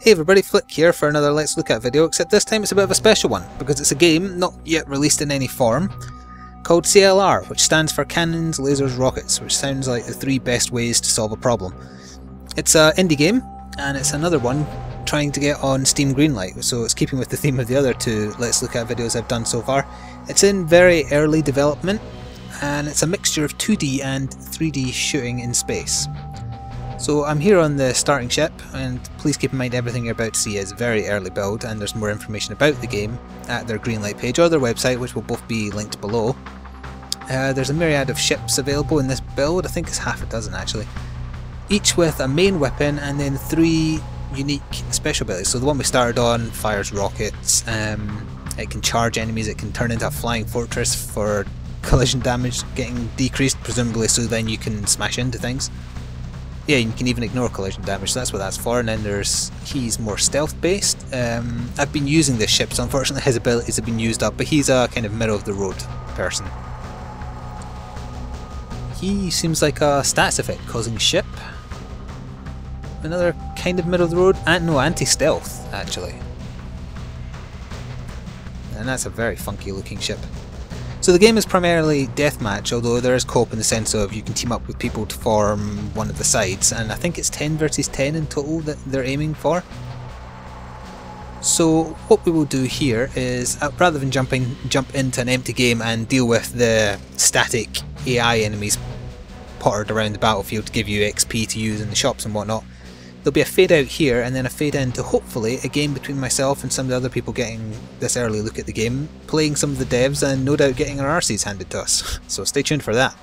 Hey everybody, Flick here for another Let's Look At video, except this time it's a bit of a special one, because it's a game, not yet released in any form, called CLR, which stands for Cannons, Lasers, Rockets, which sounds like the three best ways to solve a problem. It's an indie game, and it's another one trying to get on Steam Greenlight, so it's keeping with the theme of the other two Let's Look At videos I've done so far. It's in very early development, and it's a mixture of 2D and 3D shooting in space. So I'm here on the starting ship, and please keep in mind everything you're about to see is very early build, and there's more information about the game at their Greenlight page or their website, which will both be linked below. There's a myriad of ships available in this build, I think it's half a dozen actually, each with a main weapon and then three unique special abilities. So the one we started on fires rockets, it can charge enemies, it can turn into a flying fortress for collision damage getting decreased, presumably so then you can smash into things. Yeah, you can even ignore collision damage, so that's what that's for. And then he's more stealth based. I've been using this ship, so unfortunately his abilities have been used up, but he's a kind of middle of the road person. He seems like a stats effect causing ship. Another kind of middle of the road, and no, anti-stealth actually. And that's a very funky looking ship. So the game is primarily deathmatch, although there is co-op in the sense of you can team up with people to form one of the sides, and I think it's 10 versus 10 in total that they're aiming for. So what we will do here is, rather than jump into an empty game and deal with the static AI enemies potted around the battlefield to give you XP to use in the shops and whatnot, there'll be a fade out here and then a fade in to hopefully a game between myself and some of the other people getting this early look at the game, playing some of the devs and no doubt getting our arses handed to us. So stay tuned for that.